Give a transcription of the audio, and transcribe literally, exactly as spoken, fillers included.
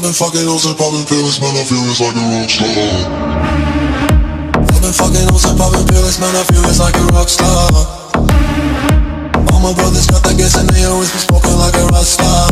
I've been fucking hoes and popping pills, man, I feel it's like a rockstar. I've been fucking hoes and popping pills, man, I feel it's like a rockstar. All my brothers got that gas and they always been smoking like a rockstar.